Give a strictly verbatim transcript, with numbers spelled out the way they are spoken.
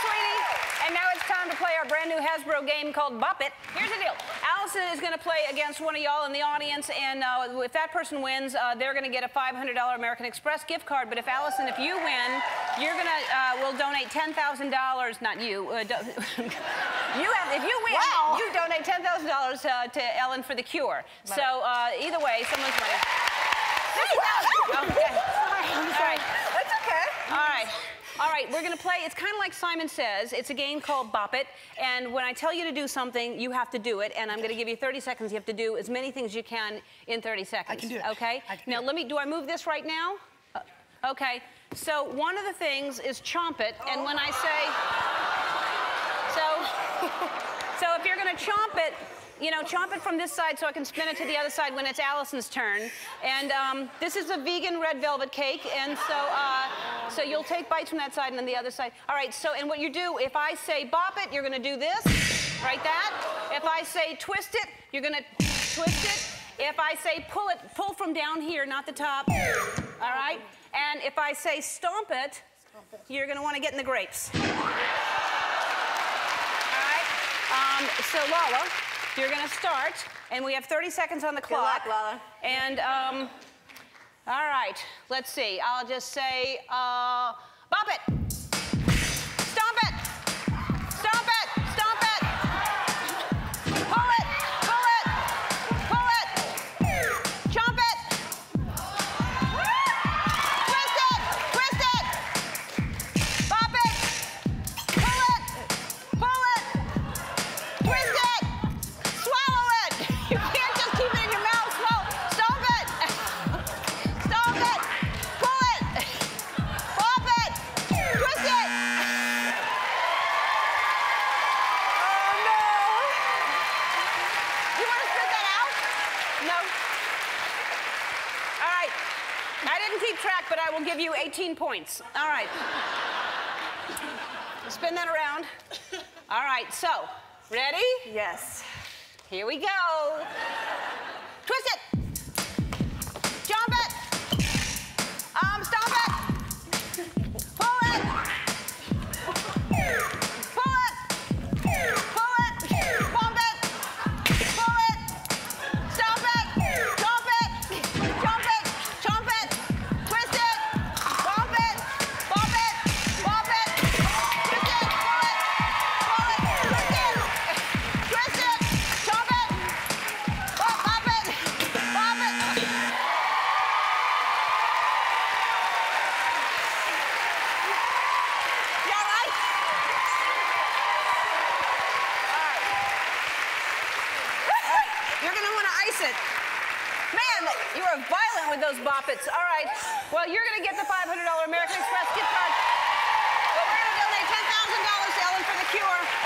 Sweeney, and now it's time to play our brand new Hasbro game called Bop It. Here's the deal. Allison is going to play against one of y'all in the audience, and uh, if that person wins, uh, they're going to get a five hundred dollar American Express gift card. But if Allison, if you win, you're going to, uh, we'll donate ten thousand dollars, not you. Uh, do you have, if you win, wow. You donate ten thousand dollars uh, to Ellen for the Cure. Love so uh, either way, someone's winning. Hey, okay. Sorry, I'm sorry. That's okay. All right. All right, we're going to play. It's kind of like Simon Says. It's a game called Bop It. And when I tell you to do something, you have to do it. And I'm going to give you thirty seconds. You have to do as many things you can in thirty seconds. I can do it. Okay? I can now, do let me... Do I move this right now? Uh, okay. So one of the things is chomp it. And oh. when I say... So, so if you're going to chomp it, you know, chomp it from this side so I can spin it to the other side when it's Allison's turn. And um, this is a vegan red velvet cake, and so uh, so you'll take bites from that side and then the other side. All right, so, and what you do, if I say bop it, you're gonna do this, right, that. If I say twist it, you're gonna twist it. If I say pull it, pull from down here, not the top, all right? And if I say stomp it, you're gonna wanna get in the grapes. All right, um, so Lala, you're gonna start, and we have thirty seconds on the clock. Good luck, Lala. And, um, all right, let's see. I'll just say, uh, bop it. Stomp it. Stomp it. Stomp it. Pull it. Pull it. Pull it. Chomp it. Twist it. Twist it. Bop it. Pull it. Pull it. Twist it. Track, but I will give you eighteen points. All right. Spin that around. All right, so, ready? Yes. Here we go. Twist it. Jump it. Um, stomp it. Pull it. Pull it. Pull it. Bump it. Pull it. Stomp it. Jump it. Jump it. Jump it. It. Man, you are violent with those boppets. All right. Well, you're going to get the five hundred dollar American Express gift card. But we're going to donate ten thousand dollars to Ellen for the Cure.